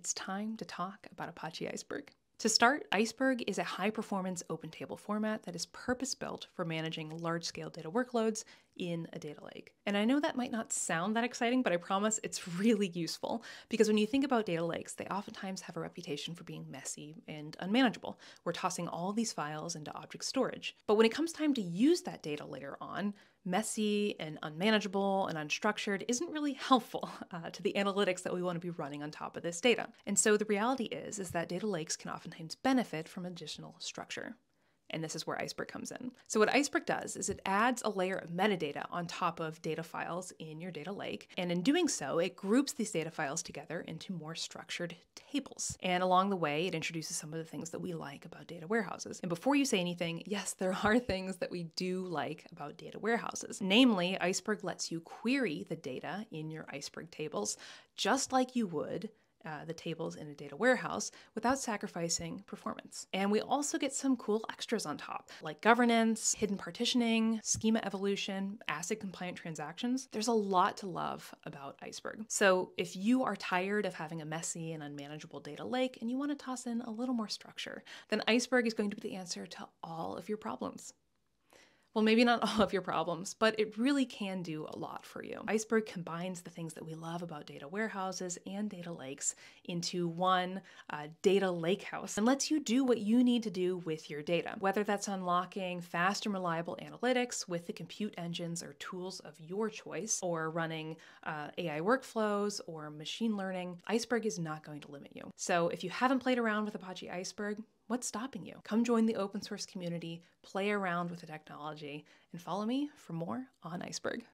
it's time to talk about Apache Iceberg. To start, Iceberg is a high-performance open table format that is purpose-built for managing large-scale data workloads in a data lake. And I know that might not sound that exciting, but I promise it's really useful, because when you think about data lakes, they oftentimes have a reputation for being messy and unmanageable. We're tossing all these files into object storage. But when it comes time to use that data later on, messy and unmanageable and unstructured isn't really helpful to the analytics that we want to be running on top of this data. And so the reality is that data lakes can oftentimes benefit from additional structure. And this is where Iceberg comes in. So what Iceberg does is it adds a layer of metadata on top of data files in your data lake. And in doing so, it groups these data files together into more structured tables. And along the way, it introduces some of the things that we like about data warehouses. And before you say anything, yes, there are things that we do like about data warehouses. Namely, Iceberg lets you query the data in your Iceberg tables, just like you would the tables in a data warehouse without sacrificing performance. And we also get some cool extras on top, like governance, hidden partitioning, schema evolution, ACID compliant transactions. There's a lot to love about Iceberg. So if you are tired of having a messy and unmanageable data lake and you want to toss in a little more structure, then Iceberg is going to be the answer to all of your problems. Well, maybe not all of your problems, but it really can do a lot for you. Iceberg combines the things that we love about data warehouses and data lakes into one data lakehouse, and lets you do what you need to do with your data, whether that's unlocking fast and reliable analytics with the compute engines or tools of your choice, or running AI workflows or machine learning. Iceberg is not going to limit you. So if you haven't played around with Apache Iceberg, what's stopping you? Come join the open source community, play around with the technology, and follow me for more on Iceberg.